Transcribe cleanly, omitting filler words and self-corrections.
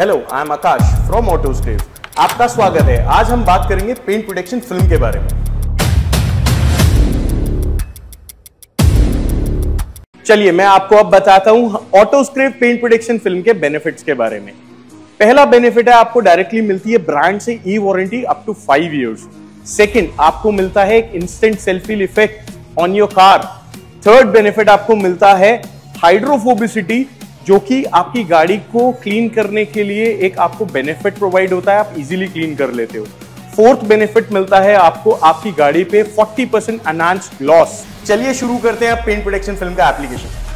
Hello, I am Akash from Autoscribe. आपका स्वागत है। आज हम बात करेंगे पेंट प्रोटेक्शन फिल्म के बारे में। चलिए मैं आपको अब बताता हूं ऑटोस्क्राइब पेंट प्रोटेक्शन फिल्म के बेनिफिट्स के बारे में। पहला बेनिफिट है, आपको डायरेक्टली मिलती है ब्रांड से e warranty up to 5 years. Second, आपको मिलता है एक instant self heal effect on your car. Third benefit आपको मिलता है हाइड्रोफोबिसिटी, जो कि आपकी गाड़ी को क्लीन करने के लिए एक आपको बेनिफिट प्रोवाइड होता है, आप इजीली क्लीन कर लेते हो। फोर्थ बेनिफिट मिलता है आपको आपकी गाड़ी पे 40% एनहांस्ड लॉस। चलिए शुरू करते हैं आप पेंट प्रोटेक्शन फिल्म का एप्लीकेशन।